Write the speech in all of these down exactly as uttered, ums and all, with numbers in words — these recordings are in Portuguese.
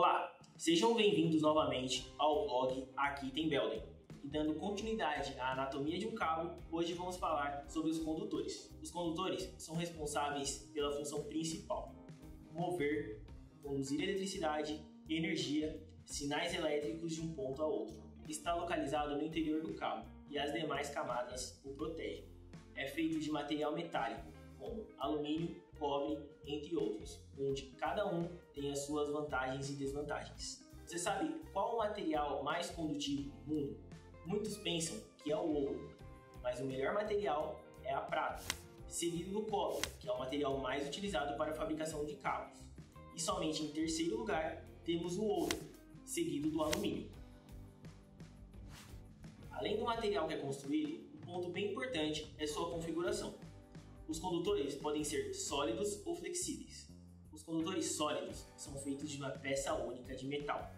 Olá, sejam bem-vindos novamente ao blog Aqui Tem Belden. E dando continuidade à anatomia de um cabo, hoje vamos falar sobre os condutores. Os condutores são responsáveis pela função principal: mover, conduzir eletricidade, energia, sinais elétricos de um ponto a outro. Está localizado no interior do cabo e as demais camadas o protegem. É feito de material metálico, como alumínio, cobre, entre outros, onde cada um tem as suas vantagens e desvantagens. Você sabe qual o material mais condutivo do mundo? Muitos pensam que é o ouro, mas o melhor material é a prata, seguido do cobre, que é o material mais utilizado para a fabricação de cabos. E somente em terceiro lugar temos o ouro, seguido do alumínio. Além do material que é construído, um ponto bem importante é sua configuração. Os condutores podem ser sólidos ou flexíveis. Os condutores sólidos são feitos de uma peça única de metal,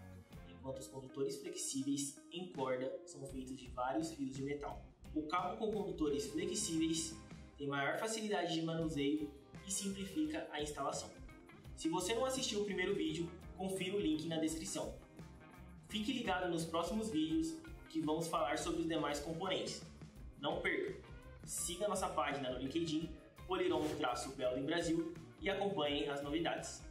enquanto os condutores flexíveis em corda são feitos de vários fios de metal. O cabo com condutores flexíveis tem maior facilidade de manuseio e simplifica a instalação. Se você não assistiu o primeiro vídeo, confira o link na descrição. Fique ligado nos próximos vídeos que vamos falar sobre os demais componentes. Não perca! Siga nossa página no LinkedIn, Poliron traço Belden Brasil, e acompanhem as novidades.